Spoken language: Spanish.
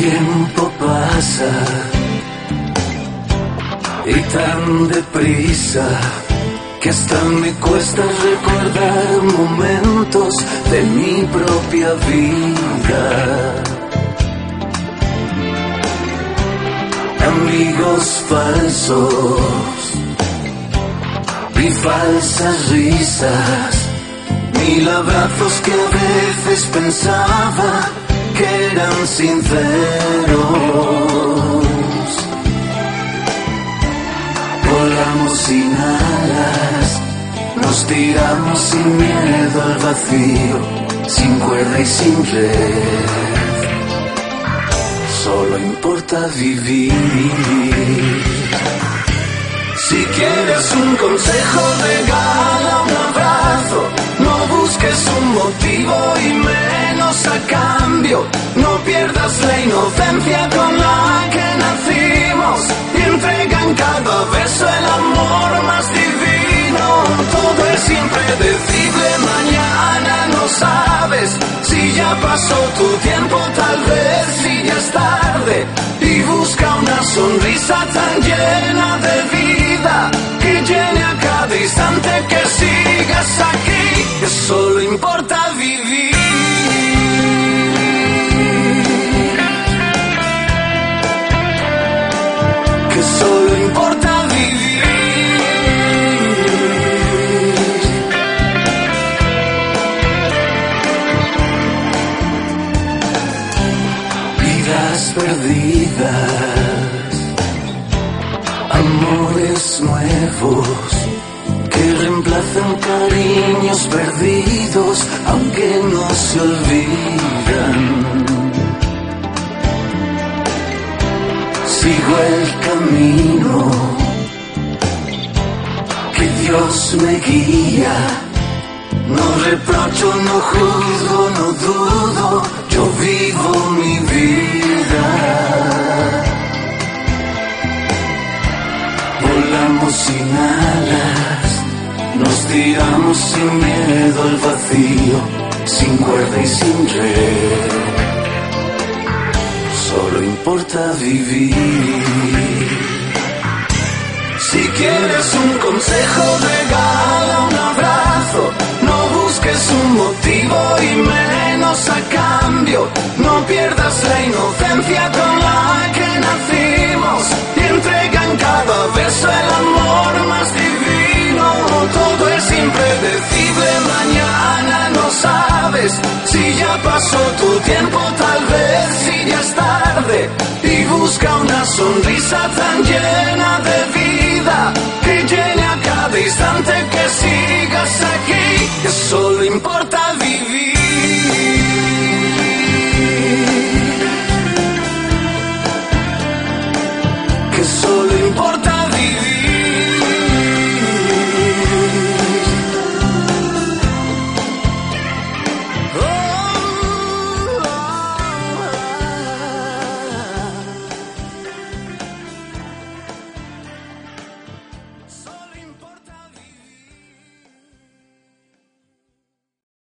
tiempo pasa y tan deprisa que hasta me cuesta recordar momentos de mi propia vida. Amigos falsos y falsas risas, mil abrazos que a veces pensaba que eran sinceros. Volamos sin alas, nos tiramos sin miedo al vacío, sin cuerda y sin red. Solo importa vivir. Si quieres un consejo, regala un abrazo. No busques un motivo y menos a cambio. No pierdas la inocencia con la que nacimos y entrega en cada beso el amor más divino. Todo es impredecible, mañana no sabes si ya pasó tu tiempo, tal vez si ya es tarde. Y busca una sonrisa tan llena de vida que llene a cada instante que sigas aquí. Que solo importa vivir. Que solo importa vivir. Vidas perdidas, amores nuevos que reemplazan cariños perdidos, aunque no se olvidan. Sigo el camino que Dios me guía. No reprocho, no juzgo, no dudo, yo vivo mi vida. Volamos sin alas, nos tiramos sin miedo al vacío, sin cuerda y sin red. Solo importa vivir. Si quieres un consejo, regala un abrazo. No busques un motivo y menos a cambio. No pierdas la inocencia con la que nacimos y entrega en cada beso el amor más divino. Todo es impredecible, mañana no sabes si ya pasó tu tiempo, tal vez si ya es tarde. Y busca una sonrisa tan llena de vida que llene a cada instante que sigas aquí. Que solo importa vivir.